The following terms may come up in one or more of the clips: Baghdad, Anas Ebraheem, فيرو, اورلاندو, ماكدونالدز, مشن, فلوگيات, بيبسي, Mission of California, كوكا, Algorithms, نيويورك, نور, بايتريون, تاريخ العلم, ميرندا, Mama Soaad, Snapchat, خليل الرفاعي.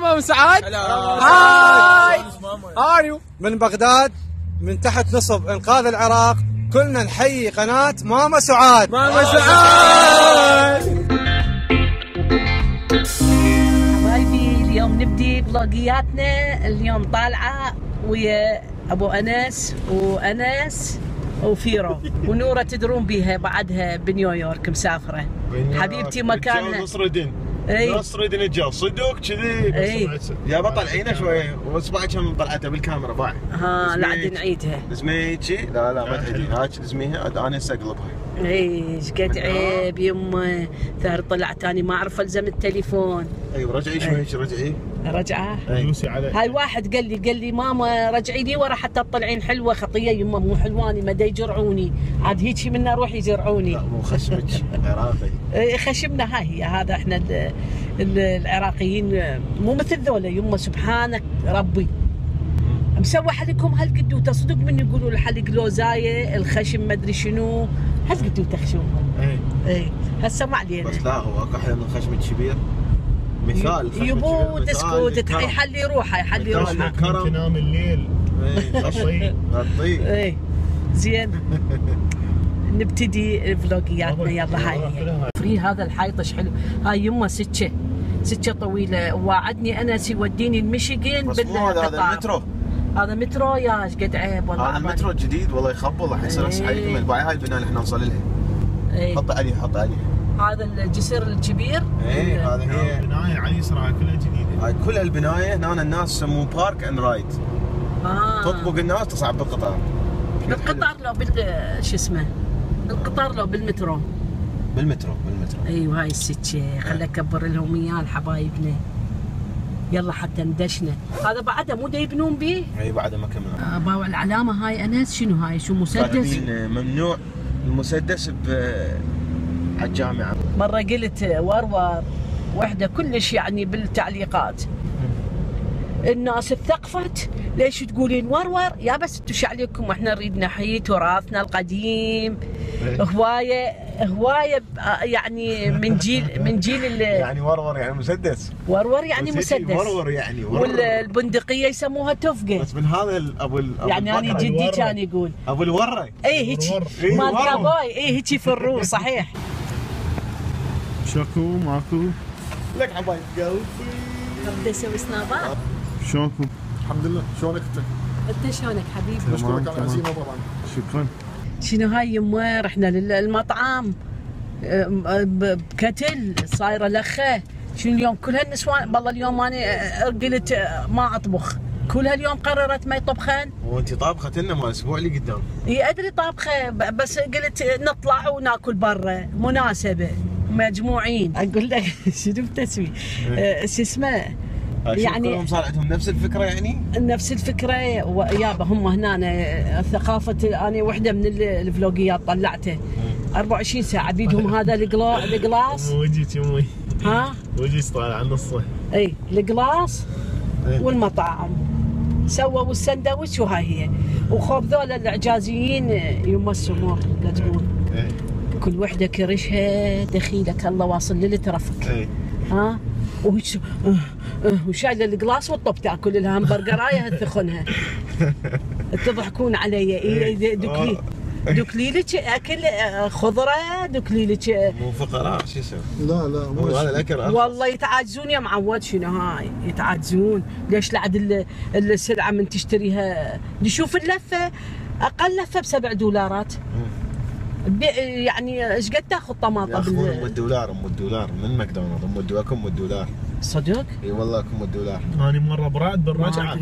ماما سعاد. هاي اريو من بغداد، من تحت نصب انقاذ العراق. كلنا نحيي قناة ماما سعاد. ماما سعاد حبايبي، اليوم نبدي بلوجياتنا. اليوم طالعة ويا ابو انس وفيرو ونوره، تدرون بيها بعدها بنيويورك مسافره. حبيبتي مكانها نصر الدين. اي نصر الدين الجو صدق كذي. يا بطل عينه شويه واصبعك من طلعتها بالكاميرا باع. ها لا عاد نعيدها. لزميتي لا ما تعيدين، هاك لزميها انا هسه اقلبها. اي ايش قد عيب يمه ثار طلعت انا ما اعرف الزم التليفون. اي رجعي شوي هيك رجعي. رجعه دوسي عليه. هاي واحد قال لي ماما رجعي لي ورا حتى تطلعين حلوه. خطيه يمه مو حلواني ما دا يجرعوني عاد هيك من اروح يجرعوني. لا مو خشمك عراقي. اي خشمنا هاي هي، هذا احنا العراقيين مو مثل ذولا يمه. سبحانك ربي مسوي حلقكم هالقدوته صدق. من يقولوا الحلق لوزايه الخشم ما ادري شنو هالقدوته خشمهم. اي هسه ما علينا. بس لا هو اكو احلى من الخشم الكبير مثال. يبو تسكوت يحلي روحه يحلي روحه. تنام الليل غطي غطي. اي زين نبتدي فلوقياتنا. يلا هاي فري هذا الحايطش حلو. هاي يمه سكه طويله. وعدني انا يوديني المشيغين بالقطار. هذا المترو يا ايش قد عيب والله. هذا المترو الجديد والله يخبل راح يصير هسه حي يكمل. هاي البنايه اللي احنا نوصل لها حط عليه هذا الجسر الكبير. اي هذا هي البنايه على يسرها كلها جديده. هاي كل البنايه هنا الناس يسموه بارك اند رايد. تطبق الناس تصعب بالقطار. لو شو اسمه بالقطار لو بالمترو. بالمترو ايوه. هاي السكه خليني اكبر لهم اياه لحبايبنا. يلا حتى ندشنا. هذا بعده مو دا يبنون به. اي بعده ما كملنا. باوع العلامه هاي انس شنو هاي؟ شو مسدس؟ ممنوع المسدس على الجامعه. مره قلت وروار وحده كلش يعني بالتعليقات الناس اتثقفت ليش تقولين وروار؟ يا بس انتم شو عليكم؟ احنا نريد نحيي تراثنا القديم. هوايه يعني من جيل يعني ورور يعني مسدس. ورور يعني مسدس. ورور يعني والبندقيه يسموها تفقه. بس من هذا ابو يعني انا جدي كان يقول ابو الوره. اي هيك مال كاباي. اي هيك في الروس صحيح. شكو ماكو لك حبايب قلبي. بدي اسوي سنابات. شلونكم؟ الحمد لله. شلونك انت؟ انت شلونك حبيبي؟ اشكرك على العزيمه طبعا. شكرا. شنو هاي يمه؟ رحنا للمطعم بكتل صايره لخه. شنو اليوم كل هالنسوان؟ والله اليوم انا قلت ما اطبخ. كل هاليوم قررت ما يطبخن. وانت طابخه لنا ما اسبوع اللي قدام. اي ادري طابخه بس قلت نطلع وناكل برا مناسبه مجموعين. اقول لك شنو بتسوي؟ شو اسمه؟ يعني كلهم صار عندهم نفس الفكره يعني؟ نفس الفكره يابا. هم هنا ثقافه. انا وحده من الفلوقيات طلعته 24 ساعه بيدهم هذا القلاص. وجهك يمي ها؟ وجهك طالع على نصه. اي القلاص والمطاعم سووا السندوتش وهاي هي. وخوف ذولا الإعجازيين يما السمور لا تقول. كل وحده كرشها دخيلك الله واصل للترفك. اي ها؟ وشايله القلاص والطب تاكل الهامبرجرايه تثخنها. تضحكون علي. إيه دكليلك اكل خضره دكليلك. مو فقراء شو يسوي؟ لا مو هذا الاكل. والله يتعاجزون يا معود. شنو هاي يتعاجزون ليش؟ لعد السلعه من تشتريها نشوف اللفه اقل لفه ب7 دولارات. يعني ايش قد تاخذ طماطم؟ ياخذون $1 من ماكدونالدز. $1 صدق؟ اي والله $1. انا مره براد بالرجعه.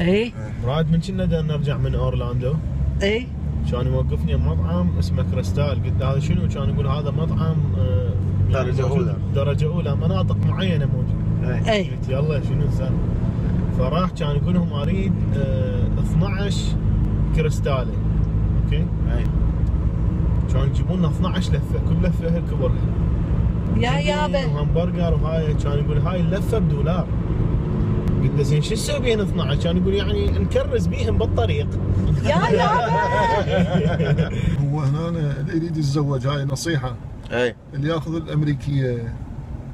اي براد من كنا نرجع من اورلاندو. اي كان يوقفني مطعم اسمه كريستال. قلت هذا شنو؟ كان يقول هذا مطعم درجه اولى مناطق معينه موجوده. اي قلت يلا شنو السالفه؟ فراح كان يقول لهم اريد 12 كريستالي. اوكي؟ اي كانوا يجيبون لنا 12 لفه. كل لفه اهل كبرها يا يابا وهمبرجر. وهاي كان يقول هاي اللفه $1. قلت له زين شو تسوي بين 12؟ كان يقول يعني نكرز بيهم بالطريق. يا يابا هو هنا اللي يريد يتزوج هاي نصيحه. اي اللي ياخذ الامريكيه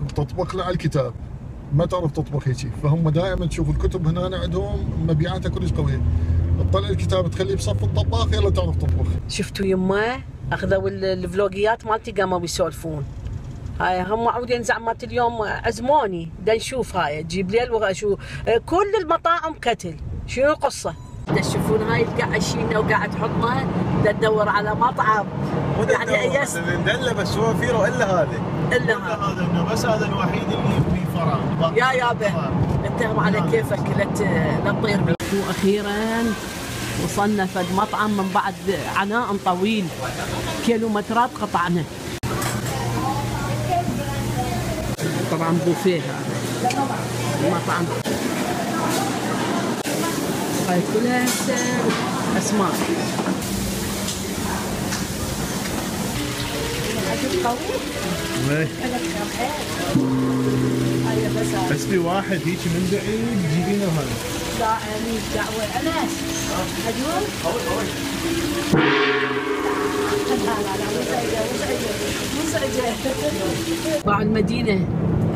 بتطبق له على الكتاب. ما تعرف تطبخ هيك، فهم دائما تشوف الكتب هنا عندهم مبيعاتها كلش قويه، تطلع الكتاب تخليه بصف الطباخ يلا تعرف تطبخ. شفتوا يمه اخذوا الفلوقيات مالتي قاموا يسولفون. هاي هم عودين زعمات اليوم ازموني دا نشوف هاي تجيب ليل وشو كل المطاعم كتل، شنو القصه؟ تشوفون هاي القاعه شينا وقاعد تحطها دا تدور على مطعم يعني ندله بس هو في الا هذا الا هذا بس هذا الوحيد اللي يا يابا اتهم على كيفك لا تطير. واخيرا وصلنا فد مطعم من بعد عناء طويل، كيلومترات قطعنا. طبعا بوفيه هذا المطعم، هاي كلها اسماك. بس في واحد هيك من بعيد جيبينه هذا. لا ماليش دعوه انس. حجون؟ لا باع المدينه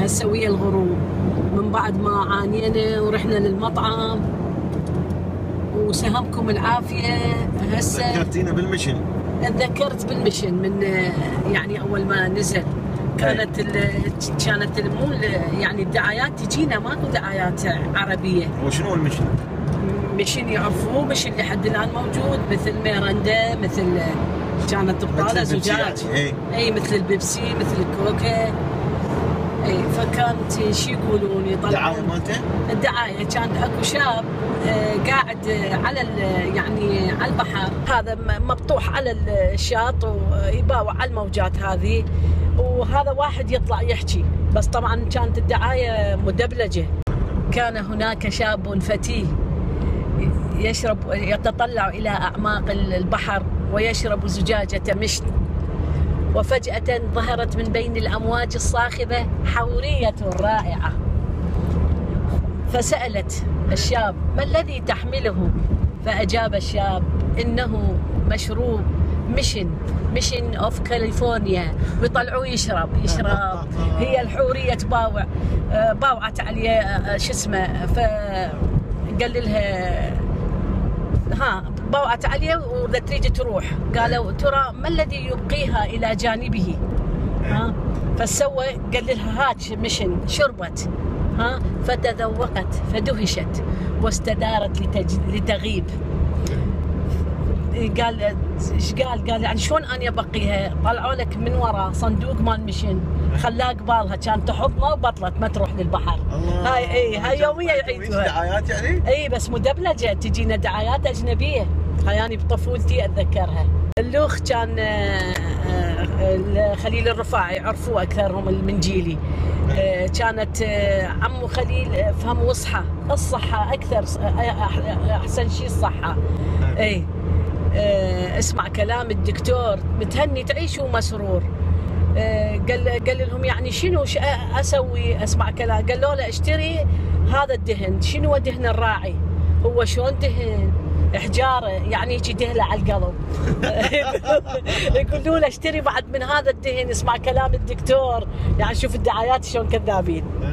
هسه ويا الغروب من بعد ما عانينا ورحنا للمطعم، وسهمكم العافيه. هسه ذكرتينا بالمشن. تذكرت بالمشن من يعني اول ما نزل كانت مو يعني الدعايات تجينا، ماكو دعايات عربيه. وشنو المشن؟ مشن يعرفوه، مشن لحد الان موجود، مثل ميرندا، مثل كانت بطاله زجاج، اي مثل البيبسي، مثل الكوكا، اي. فكانت شو يقولون يطلعون الدعايه مالته؟ الدعايه كانت اكو شاب قاعد على يعني على البحر، هذا مبطوح على الشاط ويباوع على الموجات هذه، وهذا واحد يطلع يحكي، بس طبعا كانت الدعايه مدبلجه. كان هناك شاب فتيه يشرب، يتطلع الى اعماق البحر ويشرب زجاجه مشت، وفجأة ظهرت من بين الأمواج الصاخبة حورية رائعة، فسألت الشاب ما الذي تحمله؟ فأجاب الشاب إنه مشروب ميشن اوف كاليفورنيا، ويطلعوه يشرب. هي الحورية تباوع، باوعت عليه شو اسمه، فقال لها ها باوعت عليه وإذا تريد تروح، قالوا ترى ما الذي يبقيها إلى جانبه؟ ها فسوى قال لها هات مشن، شربت ها فتذوقت فدهشت واستدارت لتغيب. قال ايش قال يعني شلون اني ابقيها؟ طلعوا لك من وراء صندوق مال مشن خلاه قبالها، كانت تحطنا وبطلت ما تروح للبحر. هاي اي هاي يوميا يعيدوها دعايات يعني؟ اي بس مدبلجه تجينا دعايات اجنبيه. هاي انا بطفولتي اتذكرها. اللوخ كان خليل الرفاعي عرفوه اكثرهم من جيلي، كانت عمو خليل فهم وصحه الصحه اكثر، احسن شيء الصحه. اي اسمع كلام الدكتور متهني تعيش ومسرور. قال لهم يعني شنو اسوي؟ اسمع كلام، قالوا له اشتري هذا الدهن. شنو دهن الراعي؟ هو شلون دهن؟ احجاره يعني هيك دهله على القلب. يقولوا له اشتري بعد من هذا الدهن. اسمع كلام الدكتور، يعني شوف الدعايات شلون كذابين.